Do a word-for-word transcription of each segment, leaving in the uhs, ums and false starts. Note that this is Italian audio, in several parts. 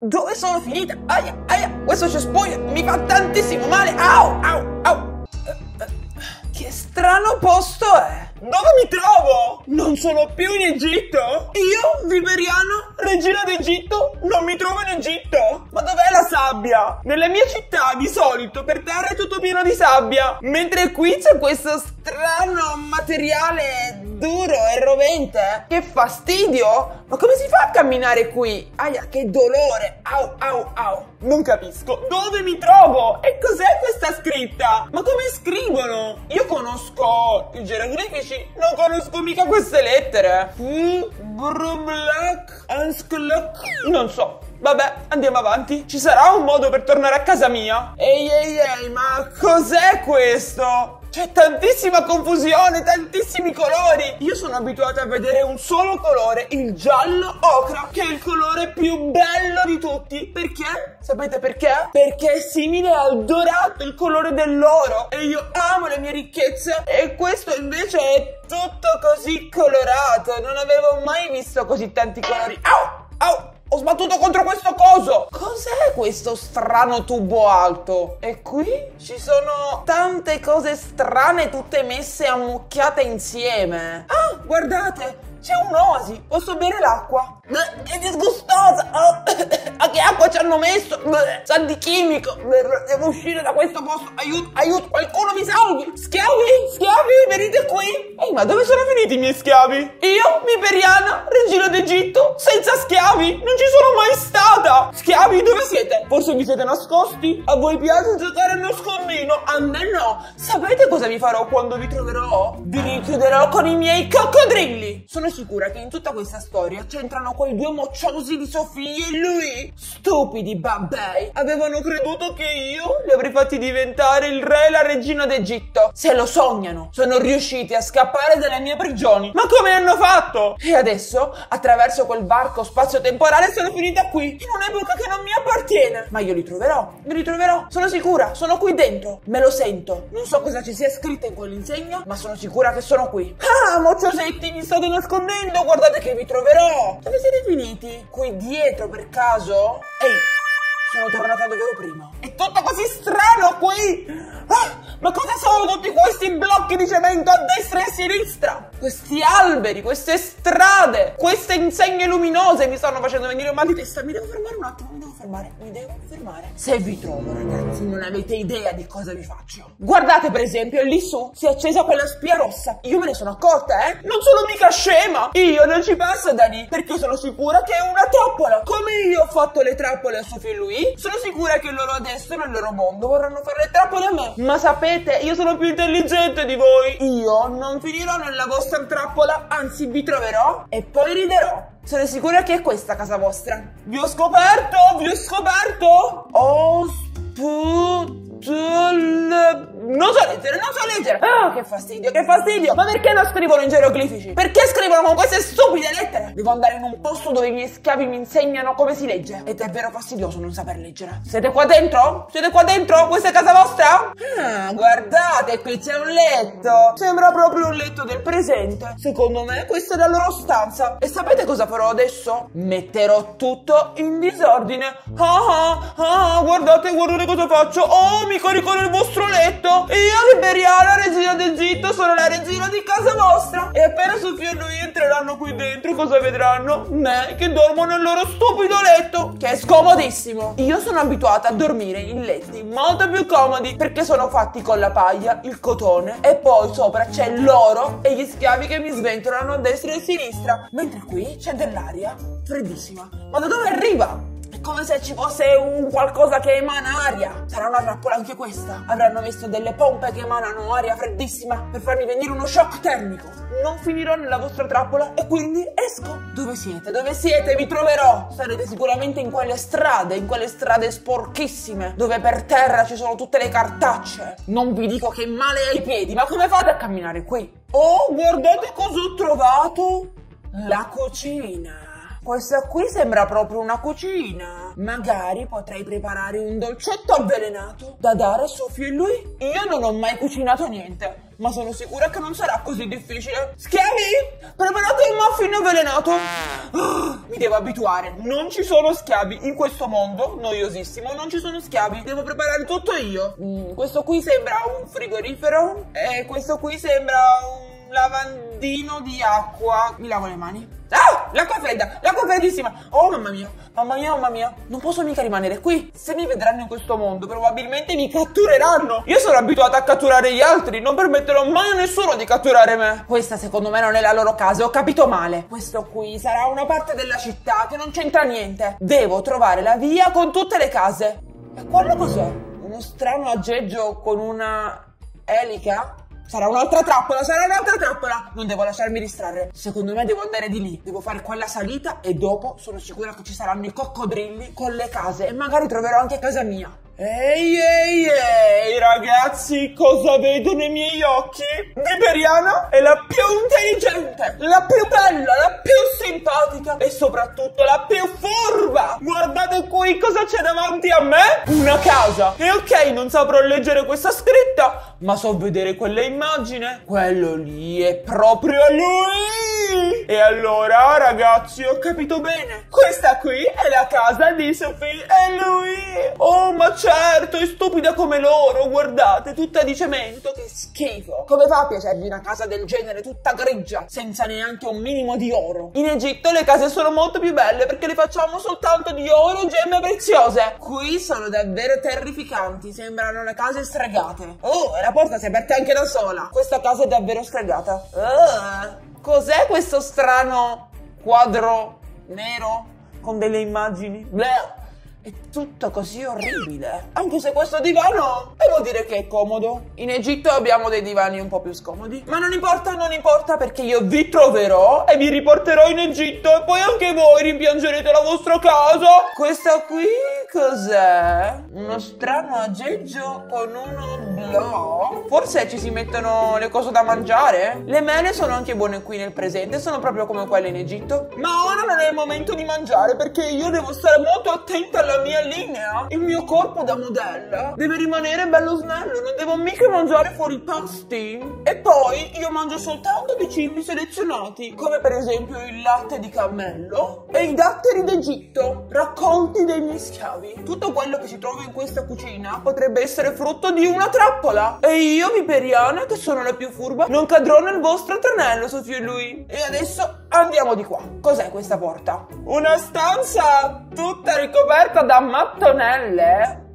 Dove sono finita? Aia, aia, questo cespuglio mi fa tantissimo male. Au, au, au. Che strano posto è. Dove mi trovo? Non sono più in Egitto? Io, Viperiana, regina d'Egitto, non mi trovo in Egitto. Ma dov'è la sabbia? Nella mia città, di solito, per terra è tutto pieno di sabbia, mentre qui c'è questo strano materiale duro e rovente. Che fastidio! Ma come si fa a camminare qui? Aia, che dolore! Au, au, au! Non capisco dove mi trovo e cos'è questa scritta? Ma come scrivono? Io conosco i geroglifici, non conosco mica queste lettere. Non so. Vabbè, andiamo avanti. Ci sarà un modo per tornare a casa mia? Ehi, ehi, ehi, ma cos'è questo? C'è tantissima confusione, tantissimi colori. Io sono abituata a vedere un solo colore, il giallo ocra, che è il colore più bello di tutti. Perché? Sapete perché? Perché è simile al dorato, il colore dell'oro. E io amo le mie ricchezze. E questo invece è tutto così colorato. Non avevo mai visto così tanti colori. Au! Au! Ho sbattuto contro questo coso! Cos'è questo strano tubo alto? E qui ci sono tante cose strane tutte messe ammucchiate insieme. Ah, guardate! C'è un'oasi! Posso bere l'acqua? Che disgustosa! A che acqua ci hanno messo? Sa di chimico! Devo uscire da questo posto! Aiuto! Aiuto! Qualcuno mi salvi! Schiavi! Schiavi! Venite qui! Ehi, ma dove sono finiti i miei schiavi? Io, Viperiana, regina d'Egitto, senza schiavi! Non ci sono mai stata! Schiavi, dove siete? Forse vi siete nascosti? A voi piace giocare al nascondino? A me no! Sapete cosa vi farò quando vi troverò? Vi richiuderò con i miei coccodrilli! Sono sicura che in tutta questa storia c'entrano quei due mocciosi di Sofì e Luì. Stupidi babbei. Avevano creduto che io li avrei fatti diventare il re e la regina d'Egitto. Se lo sognano. Sono riusciti a scappare dalle mie prigioni. Ma come hanno fatto? E adesso, attraverso quel varco spazio-temporale, sono finita qui, in un'epoca che non mi appartiene. Ma io li troverò. Mi ritroverò. Sono sicura. Sono qui dentro. Me lo sento. Non so cosa ci sia scritto in quell'insegna, ma sono sicura che sono qui. Ah, mocciosetti, mi state nascondendo. Guardate che vi troverò. Dove siete finiti? Qui dietro, per caso? Ehi, sono tornata dove ero prima. È tutto così strano qui! Ah, ma cosa sono tutti questi blocchi di cemento a destra e a sinistra? Questi alberi, queste strade, queste insegne luminose mi stanno facendo venire un mal di testa. Mi devo fermare un attimo, mi devo fermare, mi devo fermare. Se vi trovo, ragazzi, non avete idea di cosa vi faccio. Guardate, per esempio, lì su si è accesa quella spia rossa. Io me ne sono accorta, eh? Non sono mica scema! Io non ci passo da lì, perché sono sicura che è una trappola. Come io ho fatto le trappole a Sofì e Luì, sono sicura che loro adesso nel loro mondo vorranno fare le trappole a me. Ma sapete, io sono più intelligente di voi. Io non finirò nella vostra trappola, anzi vi troverò e poi riderò. Sono sicura che è questa casa vostra. Vi ho scoperto, vi ho scoperto. Oh, sputtale. Non so leggere, non so leggere. Ah, che fastidio, che fastidio. Ma perché non scrivono in geroglifici? Perché scrivono con queste stupide lettere? Devo andare in un posto dove i miei schiavi mi insegnano come si legge. Ed è davvero fastidioso non saper leggere. Siete qua dentro? Siete qua dentro? Questa è casa vostra? Ah, guardate, qui c'è un letto. Sembra proprio un letto del presente. Secondo me questa è la loro stanza. E sapete cosa farò adesso? Metterò tutto in disordine. Ah, ah, ah, guardate, guardate cosa faccio. Oh, mi carico il vostro letto. Io, Viperiana, regina d'Egitto, sono la regina di casa vostra. E appena Sofì e lui entreranno qui dentro, cosa vedranno? Me, che dormo nel loro stupido letto, che è scomodissimo. Io sono abituata a dormire in letti molto più comodi, perché sono fatti con la paglia, il cotone, e poi sopra c'è l'oro e gli schiavi che mi sventolano a destra e a sinistra. Mentre qui c'è dell'aria freddissima. Ma da dove arriva? Come se ci fosse un qualcosa che emana aria. Sarà una trappola anche questa. Avranno messo delle pompe che emanano aria freddissima per farmi venire uno shock termico. Non finirò nella vostra trappola e quindi esco. Dove siete? Dove siete? Vi troverò. Sarete sicuramente in quelle strade, in quelle strade sporchissime, dove per terra ci sono tutte le cartacce. Non vi dico che male ai piedi, ma come fate a camminare qui? Oh, guardate cosa ho trovato. La cucina. Questa qui sembra proprio una cucina. Magari potrei preparare un dolcetto avvelenato da dare a Sofì e lui. Io non ho mai cucinato niente, ma sono sicura che non sarà così difficile. Schiavi, preparate il muffin avvelenato. Ah, mi devo abituare. Non ci sono schiavi in questo mondo noiosissimo. Non ci sono schiavi. Devo preparare tutto io. Mm, questo qui sembra un frigorifero e questo qui sembra un lavandino di acqua. Mi lavo le mani. Ah, l'acqua fredda, l'acqua freddissima. Oh mamma mia, mamma mia, mamma mia. Non posso mica rimanere qui. Se mi vedranno in questo mondo probabilmente mi cattureranno. Io sono abituata a catturare gli altri. Non permetterò mai a nessuno di catturare me. Questa secondo me non è la loro casa, ho capito male. Questo qui sarà una parte della città che non c'entra niente. Devo trovare la via con tutte le case. E quello cos'è? Uno strano aggeggio con una elica? Sarà un'altra trappola, sarà un'altra trappola. Non devo lasciarmi distrarre. Secondo me devo andare di lì. Devo fare quella salita e dopo sono sicura che ci saranno i coccodrilli con le case. E magari troverò anche casa mia. Ehi, ehi, ehi, ragazzi, cosa vedo nei miei occhi? Viperiana è la più intelligente, la più bella, la più simpatica e soprattutto la più furba. Guardate qui cosa c'è davanti a me. Una casa. E ok, non saprò leggere questa scritta, ma so vedere quella immagine. Quello lì è proprio lui. E allora, ragazzi, ho capito bene. Questa qui è la casa di Sofì e lui. Oh, ma c'è! Certo, è stupida come loro, guardate, tutta di cemento, che schifo. Come fa a piacergli una casa del genere tutta grigia, senza neanche un minimo di oro? In Egitto le case sono molto più belle perché le facciamo soltanto di oro e gemme preziose. Qui sono davvero terrificanti, sembrano le case stregate. Oh, e la porta si è aperta anche da sola. Questa casa è davvero stregata. Uh, cos'è questo strano quadro nero con delle immagini? Bleh. È tutto così orribile. Anche se questo divano devo dire che è comodo. In Egitto abbiamo dei divani un po' più scomodi, ma non importa, non importa, perché io vi troverò e vi riporterò in Egitto. E poi anche voi rimpiangerete la vostra casa. Questa qui cos'è? Uno strano aggeggio con uno blò. Forse ci si mettono le cose da mangiare. Le mele sono anche buone qui nel presente, sono proprio come quelle in Egitto. Ma ora non è il momento di mangiare, perché io devo stare molto attenta alla La mia linea. Il mio corpo da modella deve rimanere bello snello, non devo mica mangiare fuori pasti. E poi io mangio soltanto dei cibi selezionati, come per esempio il latte di cammello e i datteri d'Egitto raccolti dai miei schiavi. Tutto quello che si trova in questa cucina potrebbe essere frutto di una trappola. E io, Viperiana, che sono la più furba, non cadrò nel vostro tranello, Sofì e lui. E adesso andiamo di qua. Cos'è questa porta? Una stanza tutta ricoperta da mattonelle?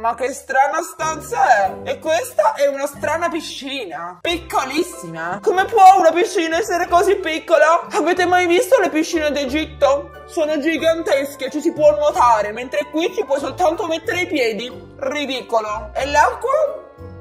Ma che strana stanza è? E questa è una strana piscina, piccolissima. Come può una piscina essere così piccola? Avete mai visto le piscine d'Egitto? Sono gigantesche, ci si può nuotare, mentre qui ci puoi soltanto mettere i piedi. Ridicolo. E l'acqua?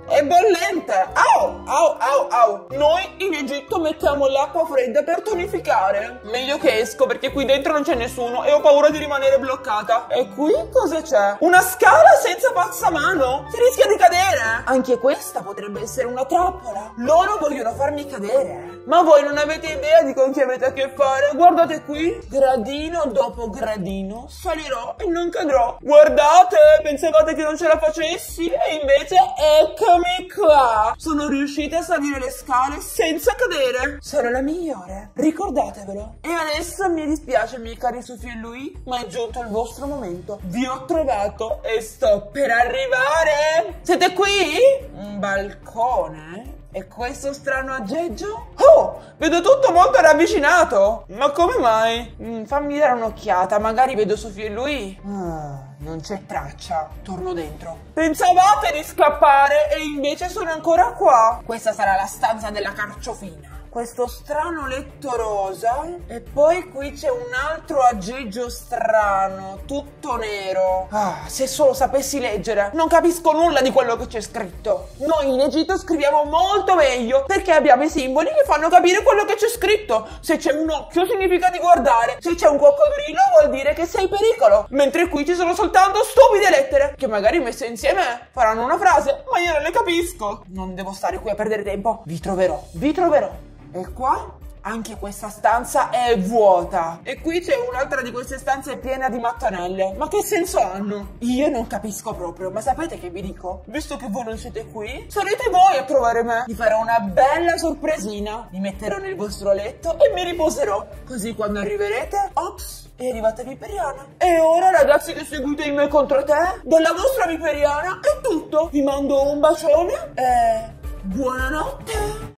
È bollente. Au, au, au, au. Noi in Egitto mettiamo l'acqua fredda per tonificare. Meglio che esco, perché qui dentro non c'è nessuno e ho paura di rimanere bloccata. E qui cosa c'è? Una scala senza passamano? Si rischia di cadere. Anche questa potrebbe essere una trappola. Loro vogliono farmi cadere. Ma voi non avete idea di con chi avete a che fare. Guardate qui. Gradino dopo gradino salirò e non cadrò. Guardate, pensavate che non ce la facessi e invece ecco. Qua sono riuscita a salire le scale senza cadere. Sono la migliore, ricordatevelo. E adesso mi dispiace, miei cari Sofì e Luì, ma è giunto il vostro momento. Vi ho trovato e sto per arrivare. Siete qui? Un balcone? E questo strano aggeggio? Oh, vedo tutto molto ravvicinato. Ma come mai? Mm, fammi dare un'occhiata, magari vedo Sofì e Luì. Ah, non c'è traccia. Torno dentro. Pensavate di scappare e invece sono ancora qua. Questa sarà la stanza della carciofina. Questo strano letto rosa. E poi qui c'è un altro aggeggio strano, tutto nero. Ah, se solo sapessi leggere. Non capisco nulla di quello che c'è scritto. Noi in Egitto scriviamo molto meglio, perché abbiamo i simboli che fanno capire quello che c'è scritto. Se c'è un occhio significa di guardare. Se c'è un coccodrillo vuol dire che sei in pericolo. Mentre qui ci sono soltanto stupide lettere, che magari messe insieme faranno una frase, ma io non le capisco. Non devo stare qui a perdere tempo. Vi troverò, vi troverò. E qua? Anche questa stanza è vuota. E qui c'è un'altra di queste stanze piena di mattonelle. Ma che senso hanno? Io non capisco proprio. Ma sapete che vi dico? Visto che voi non siete qui, sarete voi a trovare me. Vi farò una bella sorpresina. Vi metterò nel vostro letto e mi riposerò. Così quando arriverete, ops, è arrivata Viperiana. E ora, ragazzi che seguite il Me contro Te, dalla vostra Viperiana è tutto. Vi mando un bacione e buonanotte.